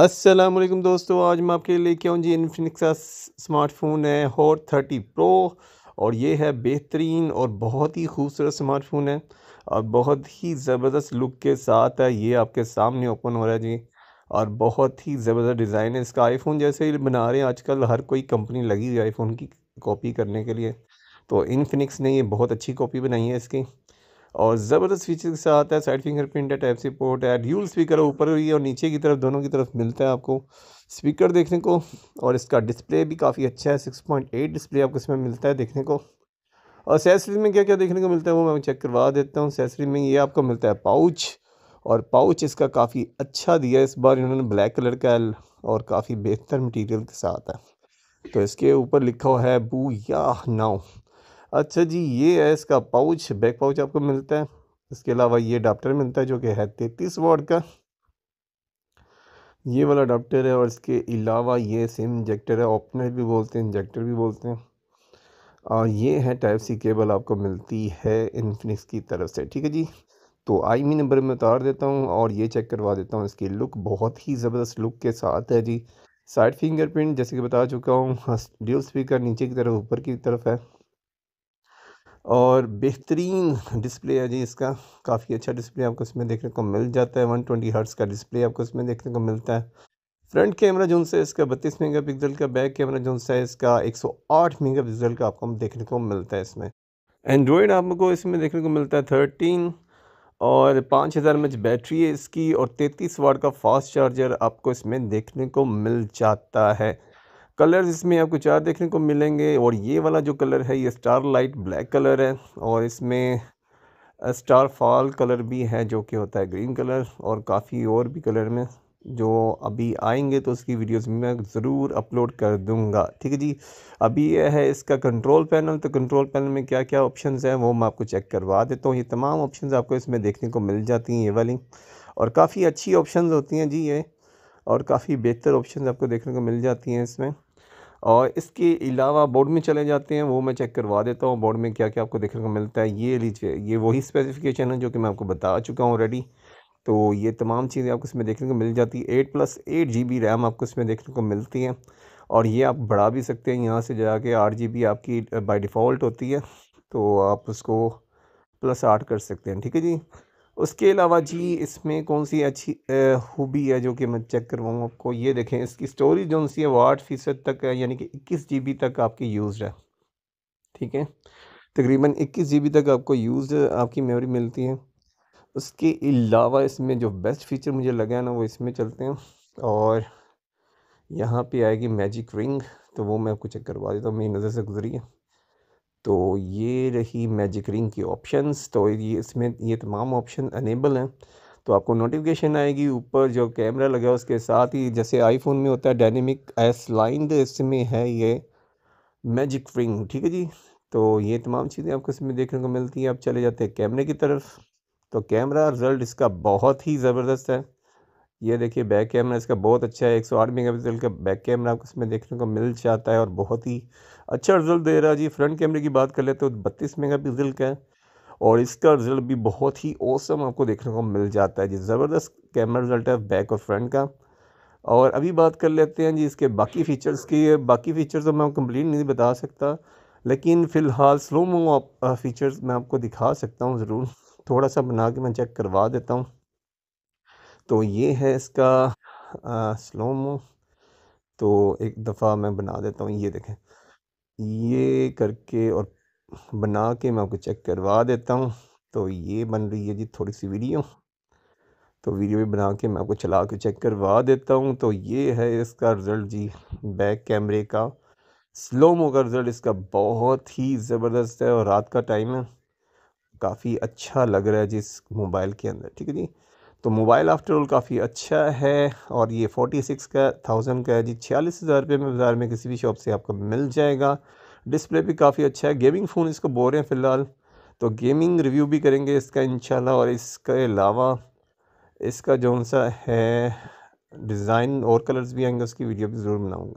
अस्सलामुअलैकुम दोस्तों, आज मैं आपके लिए लेके आऊँ जी इन्फिनिक्स का स्मार्टफोन है हॉट 30 प्रो। और ये है बेहतरीन और बहुत ही खूबसूरत स्मार्टफोन है और बहुत ही ज़बरदस्त लुक के साथ है। ये आपके सामने ओपन हो रहा है जी और बहुत ही ज़बरदस्त डिज़ाइन है इसका। आईफोन जैसे ही बना रहे हैं आजकल, हर कोई कंपनी लगी हुई आईफोन की कॉपी करने के लिए, तो इन्फिनिक्स ने ये बहुत अच्छी कॉपी बनाई है इसकी। और ज़बरदस्त फीचर के साथ है, साइड फिंगरप्रिंट है, टाइप सी पोर्ट है, ड्यूल स्पीकर ऊपर हुई है और नीचे की तरफ, दोनों की तरफ मिलता है आपको स्पीकर देखने को। और इसका डिस्प्ले भी काफ़ी अच्छा है, 6.8 डिस्प्ले आपको इसमें मिलता है देखने को। और एक्सेसरीज में क्या क्या देखने को मिलता है वो मैं चेक करवा देता हूँ। एक्सेसरीज में ये आपको मिलता है पाउच, और पाउच इसका काफ़ी अच्छा दिया है इस बार इन्होंने, ब्लैक कलर का और काफ़ी बेहतर मटीरियल के साथ है। तो इसके ऊपर लिखा हुआ है बू या नाउ। अच्छा जी, ये है इसका पाउच, बैक पाउच आपको मिलता है। इसके अलावा ये अडाप्टर मिलता है जो कि है 33 वाट का, ये वाला अडाप्टर है। और इसके अलावा ये सिम इंजेक्टर है, ओपनर भी बोलते हैं, इंजेक्टर भी बोलते हैं। और ये है टाइप सी केबल आपको मिलती है इन्फिनिक्स की तरफ से। ठीक है जी, तो आईमी नंबर में उतार देता हूँ और ये चेक करवा देता हूँ। इसकी लुक बहुत ही ज़बरदस्त लुक के साथ है जी। साइड फिंगरप्रिंट जैसे कि बता चुका हूँ, ड्यूल स्पीकर नीचे की तरफ ऊपर की तरफ है। और बेहतरीन डिस्प्ले है जी इसका, काफ़ी अच्छा डिस्प्ले आपको इसमें देखने को मिल जाता है। 120 हर्ट्ज़ का डिस्प्ले आपको इसमें देखने को मिलता है। फ्रंट कैमरा जो है इसका 32 मेगापिक्सल का, बैक कैमरा जो है इसका 108 मेगापिक्सल का आपको देखने को मिलता है इसमें। एंड्रॉयड आपको इसमें देखने को मिलता है 13, और 5000 mAh बैटरी है इसकी, और 33 वाट का फास्ट चार्जर आपको इसमें देखने को मिल जाता है। कलर्स इसमें आपको 4 देखने को मिलेंगे, और ये वाला जो कलर है ये स्टार लाइट ब्लैक कलर है, और इसमें स्टार फॉल कलर भी है जो कि होता है ग्रीन कलर, और काफ़ी और भी कलर में जो अभी आएंगे तो उसकी वीडियोस मैं ज़रूर अपलोड कर दूंगा। ठीक है जी, अभी ये है इसका कंट्रोल पैनल। तो कंट्रोल पैनल में क्या क्या ऑप्शंस हैं वो मैं आपको चेक करवा देता हूँ। ये तमाम ऑप्शंस आपको इसमें देखने को मिल जाती हैं ये वाली, और काफ़ी अच्छी ऑप्शंस होती हैं जी ये, और काफ़ी बेहतर ऑप्शंस आपको देखने को मिल जाती हैं इसमें। और इसके अलावा बोर्ड में चले जाते हैं, वो मैं चेक करवा देता हूँ बोर्ड में क्या क्या आपको देखने को मिलता है। ये लीजिए, ये वही स्पेसिफिकेशन है जो कि मैं आपको बता चुका हूँ ऑलरेडी। तो ये तमाम चीज़ें आपको इसमें देखने को मिल जाती है। 8+8 GB रैम आपको इसमें देखने को मिलती है, और ये आप बढ़ा भी सकते हैं यहाँ से जाके। 8 GB आपकी बाई डिफ़ॉल्ट होती है, तो आप उसको +8 कर सकते हैं। ठीक है जी, उसके अलावा जी इसमें कौन सी अच्छी खूबी है जो कि मैं चेक करवाऊँ आपको, ये देखें। इसकी स्टोरेज जो सी है 8% तक है, यानी कि 21 GB तक आपकी यूज़ है। ठीक है, तकरीबन 21 GB तक आपको यूज़ आपकी मेमोरी मिलती है। उसके अलावा इसमें जो बेस्ट फीचर मुझे लगा ना वो इसमें चलते हैं, और यहाँ पे आएगी मैजिक रिंग, तो वो मैं आपको चेक करवा देता हूँ, मेरी नज़र से गुजरी है। तो ये रही मैजिक रिंग की ऑप्शंस। तो ये इसमें ये तमाम ऑप्शन अनेबल हैं, तो आपको नोटिफिकेशन आएगी ऊपर जो कैमरा लगा उसके साथ ही, जैसे आईफोन में होता है डायनेमिक एस लाइन, इसमें है ये मैजिक रिंग। ठीक है जी, तो ये तमाम चीज़ें आपको इसमें देखने को मिलती हैं। आप चले जाते हैं कैमरे की तरफ, तो कैमरा रिज़ल्ट इसका बहुत ही ज़बरदस्त है। ये देखिए, बैक कैमरा इसका बहुत अच्छा है, 108 मेगापिक्सल का बैक कैमरा आपको इसमें देखने को मिल जाता है और बहुत ही अच्छा रिजल्ट दे रहा है जी। फ्रंट कैमरे की बात कर ले तो 32 मेगापिक्सल का है, और इसका रिज़ल्ट भी बहुत ही औसम आपको देखने को मिल जाता है जी। ज़बरदस्त कैमरा रिज़ल्ट है बैक और फ्रंट का। और अभी बात कर लेते हैं जी इसके बाकी फ़ीचर्स की। बाकी फ़ीचर्स तो मैं कम्प्लीट नहीं बता सकता, लेकिन फ़िलहाल स्लो मो फ़ीचर्स मैं आपको दिखा सकता हूँ ज़रूर, थोड़ा सा बना के मैं चेक करवा देता हूँ। तो ये है इसका स्लो मो, तो एक दफ़ा मैं बना देता हूँ, ये देखें, ये करके और बना के मैं आपको चेक करवा देता हूँ। तो ये बन रही है जी थोड़ी सी वीडियो, तो वीडियो भी बना के मैं आपको चला के चेक करवा देता हूँ। तो ये है इसका रिज़ल्ट जी, बैक कैमरे का स्लो मो का रिज़ल्ट इसका बहुत ही ज़बरदस्त है, और रात का टाइम है, काफ़ी अच्छा लग रहा है जी इस मोबाइल के अंदर। ठीक है जी, तो मोबाइल आफ्टर ऑल काफ़ी अच्छा है, और ये 46,000 का है जी, 46,000 रुपये में बाज़ार में किसी भी शॉप से आपको मिल जाएगा। डिस्प्ले भी काफ़ी अच्छा है, गेमिंग फ़ोन इसको बोल रहे हैं फ़िलहाल, तो गेमिंग रिव्यू भी करेंगे इसका इंशाल्लाह। और इसके अलावा इसका जो सा है डिज़ाइन और कलर्स भी आएंगे, उसकी वीडियो भी ज़रूर बनाऊँगा।